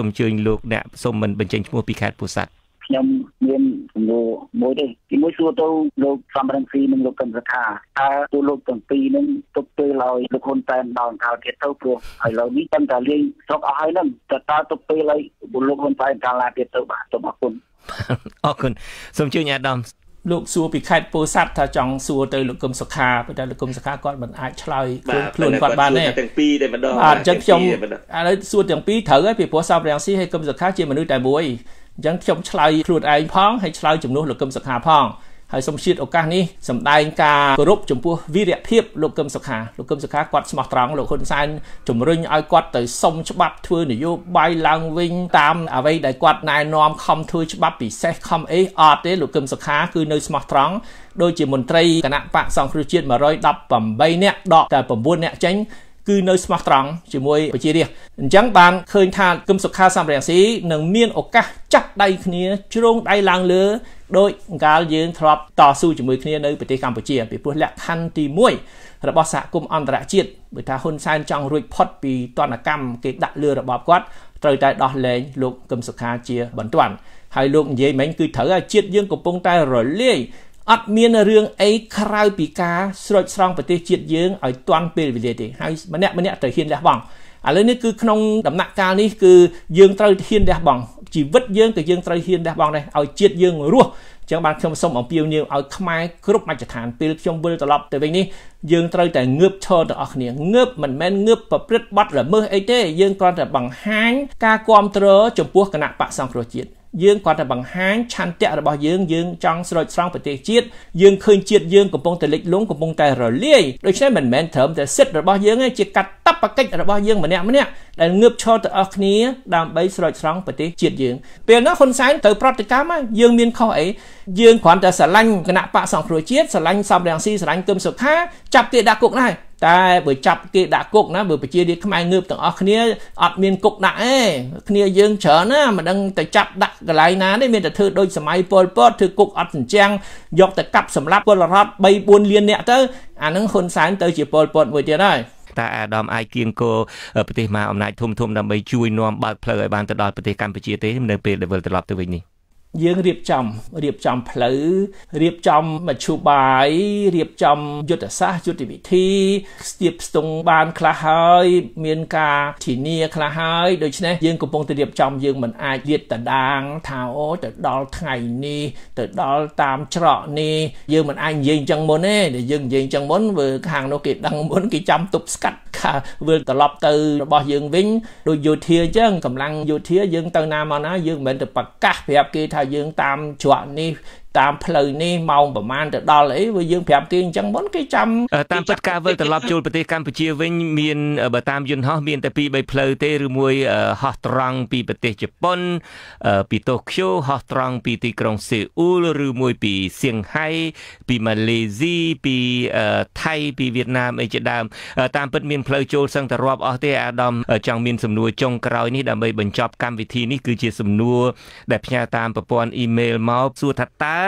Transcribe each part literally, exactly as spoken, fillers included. Some children look that some men been changed more picket for that. Young men go more day. You must go look from and see and look on the car. I look on feeling, took the law, look on time down out at Tokyo. I love me and the lane, talk island, the tar to pay like look on time down at the Tobacco. Okun, some junior dumps. Look, so be cat poor Sapta Jong, so they look comes a car, but that comes a car got an actually clone got by name. Ah, just young, I so young Peter, people Sapra, see, here comes a car, Jim and Nutai boy. Young Chum Sly, crude eye pong, he slouch him no look comes a car pong. Hay some shit or canny, some dying car, rope, jump, video peep, look comes a car, look comes a car, got smart wrong, look on sign, chum ring, I got the song chubap to you, by long wing, tam, away, they got nine norm, come to chubapy, set come eight, art, they look comes a car, who knows smart wrong, no chim on tray, cannot pack some crucian, my right up, bum bay neck, dog, that bum bone neck chain. Cứ nơi smart trắng chỉ môi và chia đi chẳng bàn khơi than cơm sọc kha sam rèn xí nâng miên ốc cá chắc đây kia trông đây làng lứa đôi cá dường thọp tỏ su chỉ môi kia nơi Campuchia cam chia bị buôn lẹ khăn tì muối rồi bỏ xạ cùng ăn rạ chiết bởi tha hôn san trong ruột pot vì toàn là cam cái đặt lừa rồi bỏ quát trời tại đọt lên lục cơm sọc kha chia bẩn toàn hai lục dễ mến cứ thở chiết dương của bông tai rồi liếc At mean a ring a cry pica, straight strong potato young, I twan pill with it. How is manet manet to hinder bong? I learn a good knong, the macani, young tried hinder bong. She would young, the young tried hinder bong, I'll chit young roo. Chẳng bạn không xong ông piêu nhiều ở khai group mặt hàng piêu trong bơi tập từ bên này dương trai tại ngướp cho được ở này ngướp mình men ngướp và rất bắt là mơ ấy thế dương con là bằng hang ca quan trớ chụp buộc cái nạn bạc sang rồi chết dương con là bằng hang chăn tẹt là bao dương dương trong rồi sang phải tê chết dương khơi chết dương của bông tài lịch lúng của bông tài rồi liê đôi khi mình men thở để xếp là bao dương ấy chỉ cắt tấp và cách là bao dương mà nè mà nè là ngướp cho được ở này đam bấy rồi sang phải tê chết dương về nó con sáng từ practicam dương miên kho ấy dương khoản đã xả lanh cái nạp bạ sòng rồi chết xả lanh xong đèn xi xả lanh cơm sực há chập kia đã cục này ta bởi chập kia đã cục nó bởi chia đi không ai ngược tận ở kia ở miền cục đã ấy kia dương chở nó mà đang tại chập đặt cái lái ná đấy miền là thưa đôi sầm ai pol pot thưa cục ở tỉnh trang dọc tại cặp sầm lấp pol pot bay buôn liên nhẹ tới à nắng khôn sáng tới chỉ pol pot buổi chiều đây ta đòm ai kiêng cô ở tỉnh mà hôm nay thum thum đòm bay chui nom bạt phơi bàn tới đòi tỉnh Campuchia tới hôm nay về để vừa tới lọt tới vậy nè dương điệp trầm điệp trầm phứ điệp trầm mà chu bài điệp trầm dứt ở xa dứt ở vị thi điệp sùng ban khá hơi miền ca thì nia khá hơi đôi khi dương cũng bông từ điệp trầm dương mình ai liệt từ đàng tháo từ đó ngày ni từ đó tam trọ ni dương mình ai dương chẳng muốn ấy để dương dương chẳng muốn vừa hàng nó kịp đang muốn cái trăm tục cắt cả vừa từ lọp từ bỏ dương vĩnh đôi vô thiê chứ cầm lăng vô thiê dương từ nam mà nó dương mình từ bạc cát đẹp kia thay dương tam chuẩn ni tam phơi ni màu bẩm man từ đo lấy với dương đẹp kia chẳng muốn cái trăm tam tất cả với từ lọp chôn bờ tây Campuchia với miền bờ tam dương họ miền tây bị phơi tây rồi mui họ trăng bị bờ tây Japan bị Tokyo họ trăng bị tây Krong Seoul rồi mui bị Shanghai bị Malaysia bị Thái bị Việt Nam ấy chứ đam tam tất miền phơi chôn sang từ lọp ở tây Adam chẳng miền sầm nua trong cày ní đam bị bận chọc cam vị thi ní cứ chia sầm nua đẹp nhà tam Pon email máu xua thật ta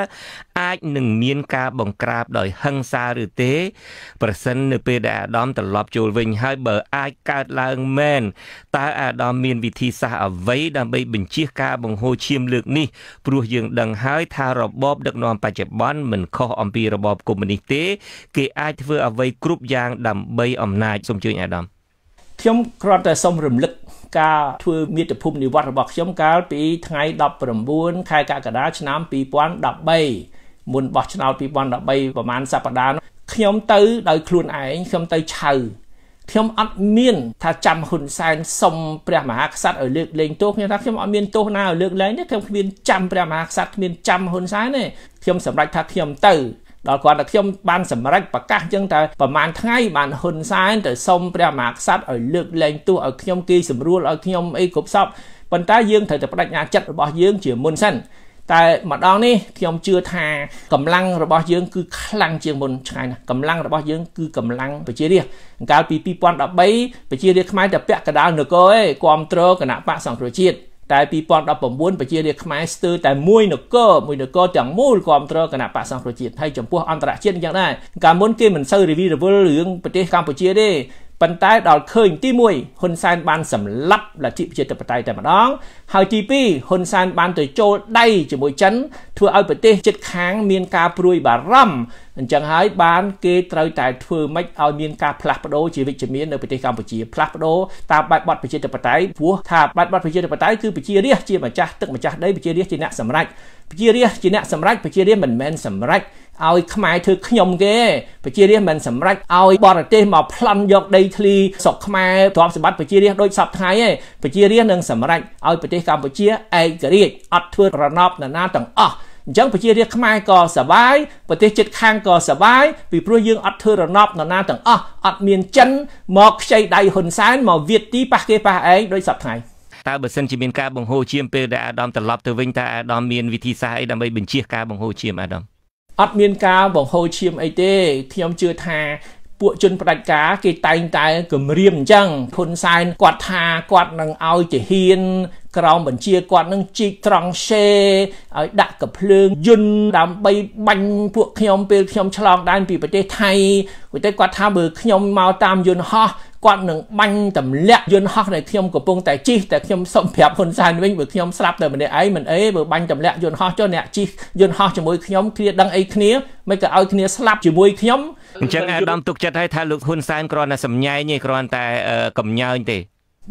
ai nâng miên ca bồng crab đòi hăng xa rửa tế và sân nửa bê đã đón tận lọp chùa vinh hai bờ ai ca lang men ta à đón miên vị thi xa ở vấy đang bây bình chiếc ca bồng hô chiêm lược ni bùa dường đằng hai tha rò bóp đợt nòm bà chẹp bón mình khó ổng bì rò bóp của mình tế kì ai vừa ở vấy cúp giang đầm bây ổng nai xong chưa nhà đón Thiếm còn ta xong rừng lực ca thưa miết tập phụng đi vặt bọc chấm cá bị thay đập rầm buôn khai cả cả đá chăn bị quan đập bay muốn bọc chăn bị quan đập bay và man sập đá nhóm tới đời khuôn ảnh nhóm tới chầu nhóm ăn miên tha chăm hồn san sông bè mà hắc sát ở lược lên tốt như thế nhóm ăn miên tốt nào ở lược lấy nhóm miên chăm bè mà hắc sát miên chăm hồn san này nhóm sầm rạch tha nhóm tới đó còn là nhóm ban sầm rạch và các dân ta và man thay bàn hồn san tới sông bè mà hắc sát ở lược lên tu ở nhóm kia sầm ruột ở nhóm ấy cục sập Bần ta dương thời tập đặt nhà chặt rồi bỏ dương chỉ môn sân. Tại mà đó ní thì ông chưa thà cầm lăng rồi bỏ dương cứ lăng chiêng môn chai nè cầm lăng rồi bỏ dương cứ cầm lăng phải chia đi. Cái pi pi quan đã bấy phải chia đi không ai tập bẹt cái đá nữa cô ấy quan trơ cái nạp bạ sòng rồi chia. Tại pi quan đã bổn buôn phải chia đi không ai sờ tại mui nữa cô mui nữa cô chẳng mui quan trơ cái nạp bạ sòng rồi chia hay chấm pua ăn tạt chiên chẳng này. Cả muốn kia mình sơ review rồi vô lưỡng phải chia đi. Pantai đào khơi tí mùi Hun Sen ban sầm lấp là chị trên tập tay tại mà đó hai chị pi Hun Sen ban tới chỗ đây chỉ mỗi chấn thua ai bật tê chết kháng miền ca pruy bà râm chẳng hái ban kê trời tại thua mấy ao miền ca plapado chỉ vị trí miền ở bật tê Campuchia plapado ta bạch bọt bật trên tập tay vua thà bạch bọt bật trên tập tay cứ bật chia đi chia mà cha tức mà cha đấy bật chia đi chia nè sầm rách chia đi chia nè sầm rách bật chia đi mình men sầm rách ao khmai thưa nhom kê bật chia đi mình sầm rách ao bọt tê mà plum giọt đây thì sọc khmai thọ sầm bạch bật chia đi đôi sập thái ấy bật chia đi nâng sầm rách ao bật tê Campuchia ai cái gì ắt thưa ra nóc là na tầng à chẳng phải chia riêng khmai cò sờ bái và tê chết khang cò sờ bái vì pro dương ắt thưa rằng nọ na tầng ơ ắt miền chân một xây đầy hồn sáng mà việt tí pa kia pa ấy đôi sập này ta bật sân chỉ miền ca bằng hồ chiêm pe đã đom tận lọp từ vinh ta đom miền vị thi sai đam bây bình chia ca bằng hồ chiêm đom ắt miền ca bằng hồ chiêm ấy tê khi ông chưa tha bộ chân bạch cá cái tay tay cầm riêng chăng hồn sáng quạt tha quạt năng ao chỉ hiên Krong mình chia con nâng chi trăng xe đặt cặp lương dun đám bay bánh buộc nhom bê nhom chlong đan bị bê thay với tay quạt tha bực nhom mau tam dun ho con nâng bánh tầm lẹ dun ho này nhom của bông tài chi tại nhom sông phèo hồn sàn với bực nhom slap từ mình để ấy mình ấy bực bánh tầm lẹ dun ho cho nè chi dun ho cho mỗi nhom kia đăng ấy kia mấy cái ao kia slap chỉ mỗi nhom chẳng ai đam tục chặt hay tha lực hồn sàn còn là sầm nhai như còn tại cầm nhau anh tì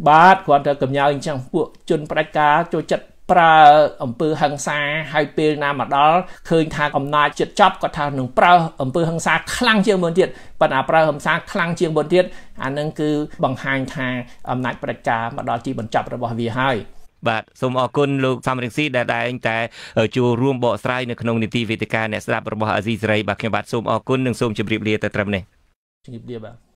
bát quan trọng cầm nhau anh chàng buộc chân bạch cá cho chặt pra ẩm pư hằng xa hai pê nam mà đó khơi thang ẩm na chặt chóp có thang nung pra ẩm pư hằng xa khăng chiêng bốn tiệt bạn à pra hằng xa khăng chiêng bốn tiệt anh nâng cứ bằng hai thang ẩm na bạch cá mà đó chỉ bằng chóp là bỏ vì haiបាទ សូម អរគុណ លោក សំរិទ្ធស៊ី ដែល តែង តែ ចូល រួម បក ស្រាយ នៅ ក្នុង នីតិ វេទិកា អ្នក ស្ដាប់ របស់ អាស៊ីសេរី បាទ ខ្ញុំ បាទ សូម អរគុណ និង សូម ជម្រាប លា ទៅ ត្រឹម នេះ ជម្រាប លា បាទ